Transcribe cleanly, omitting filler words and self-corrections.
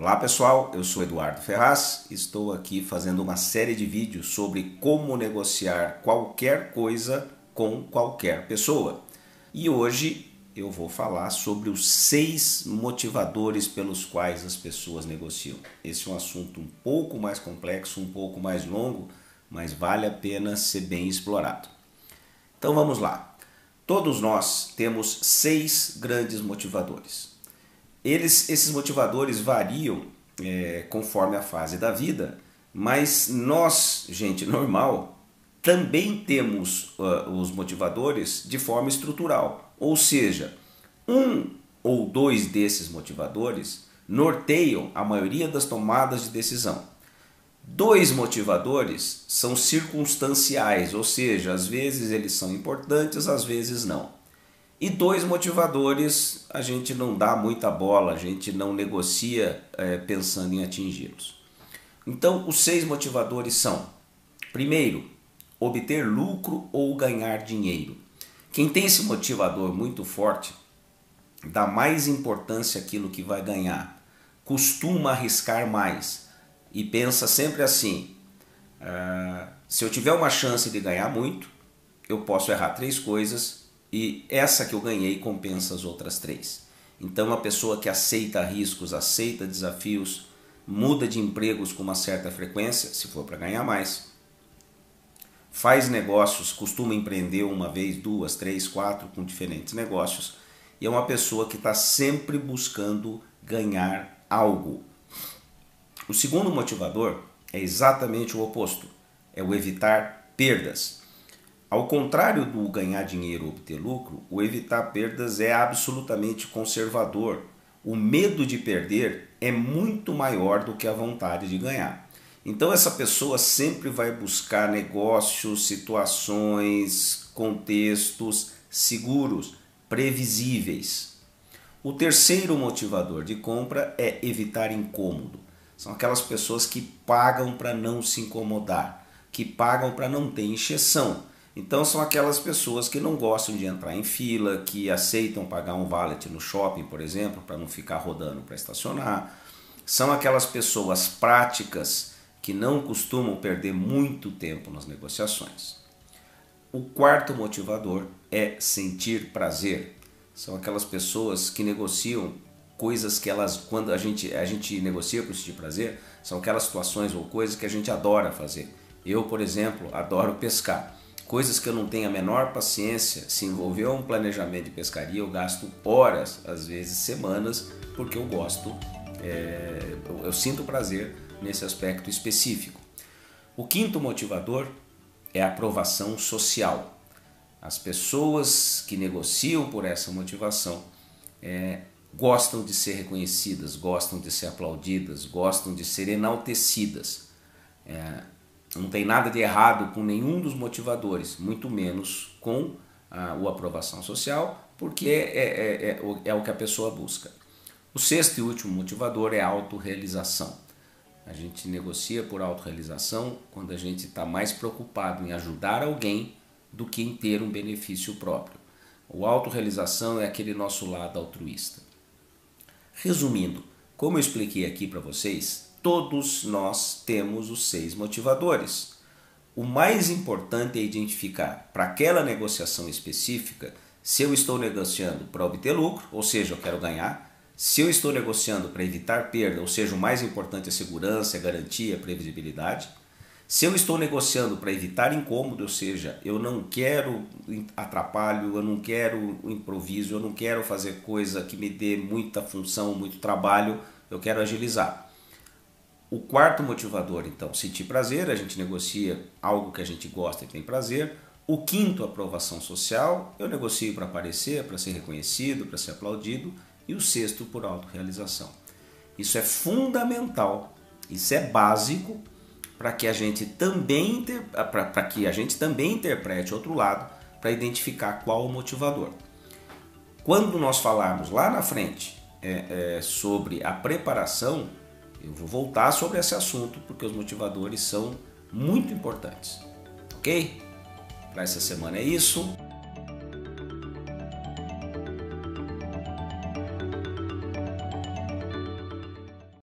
Olá pessoal, eu sou Eduardo Ferraz, estou aqui fazendo uma série de vídeos sobre como negociar qualquer coisa com qualquer pessoa. E hoje eu vou falar sobre os 6 motivadores pelos quais as pessoas negociam. Esse é um assunto um pouco mais complexo, um pouco mais longo, mas vale a pena ser bem explorado. Então vamos lá. Todos nós temos 6 grandes motivadores. Esses motivadores variam conforme a fase da vida, mas nós, gente normal, também temos os motivadores de forma estrutural. Ou seja, um ou dois desses motivadores norteiam a maioria das tomadas de decisão. 2 motivadores são circunstanciais, ou seja, às vezes eles são importantes, às vezes não. E 2 motivadores a gente não dá muita bola, a gente não negocia pensando em atingi-los. Então, os 6 motivadores são: primeiro, obter lucro ou ganhar dinheiro. Quem tem esse motivador muito forte dá mais importância àquilo que vai ganhar, costuma arriscar mais e pensa sempre assim: se eu tiver uma chance de ganhar muito, eu posso errar 3 coisas e essa que eu ganhei compensa as outras 3. Então, a pessoa que aceita riscos, aceita desafios, muda de empregos com uma certa frequência, se for para ganhar mais, faz negócios, costuma empreender uma vez, 2, 3, 4 com diferentes negócios, e é uma pessoa que está sempre buscando ganhar algo. O segundo motivador é exatamente o oposto, é o evitar perdas. Ao contrário do ganhar dinheiro ou obter lucro, o evitar perdas é absolutamente conservador. O medo de perder é muito maior do que a vontade de ganhar. Então essa pessoa sempre vai buscar negócios, situações, contextos seguros, previsíveis. O terceiro motivador de compra é evitar incômodo. São aquelas pessoas que pagam para não se incomodar, que pagam para não ter encheção. Então são aquelas pessoas que não gostam de entrar em fila, que aceitam pagar um valet no shopping, por exemplo, para não ficar rodando para estacionar. São aquelas pessoas práticas que não costumam perder muito tempo nas negociações. O quarto motivador é sentir prazer. São aquelas pessoas que negociam coisas que elas, quando a gente negocia por sentir prazer, são aquelas situações ou coisas que a gente adora fazer. Eu, por exemplo, adoro pescar. Coisas que eu não tenho a menor paciência, se envolver um planejamento de pescaria, eu gasto horas, às vezes semanas, porque eu gosto, eu sinto prazer nesse aspecto específico. O quinto motivador é a aprovação social. As pessoas que negociam por essa motivação gostam de ser reconhecidas, gostam de ser aplaudidas, gostam de ser enaltecidas. Não tem nada de errado com nenhum dos motivadores, muito menos com a aprovação social, porque é o que a pessoa busca. O sexto e último motivador é a autorrealização. A gente negocia por autorrealização quando a gente está mais preocupado em ajudar alguém do que em ter um benefício próprio. A autorrealização é aquele nosso lado altruísta. Resumindo, como eu expliquei aqui para vocês, todos nós temos os 6 motivadores. O mais importante é identificar para aquela negociação específica se eu estou negociando para obter lucro, ou seja, eu quero ganhar, se eu estou negociando para evitar perda, ou seja, o mais importante é segurança, é garantia, é previsibilidade, se eu estou negociando para evitar incômodo, ou seja, eu não quero atrapalho, eu não quero improviso, eu não quero fazer coisa que me dê muita função, muito trabalho, eu quero agilizar. O quarto motivador, então, sentir prazer, a gente negocia algo que a gente gosta e tem prazer. O quinto, aprovação social, eu negocio para aparecer, para ser reconhecido, para ser aplaudido. E o sexto, por autorrealização. Isso é fundamental, isso é básico para que a gente também interprete outro lado para identificar qual o motivador. Quando nós falarmos lá na frente sobre a preparação, eu vou voltar sobre esse assunto porque os motivadores são muito importantes, ok? Para essa semana é isso.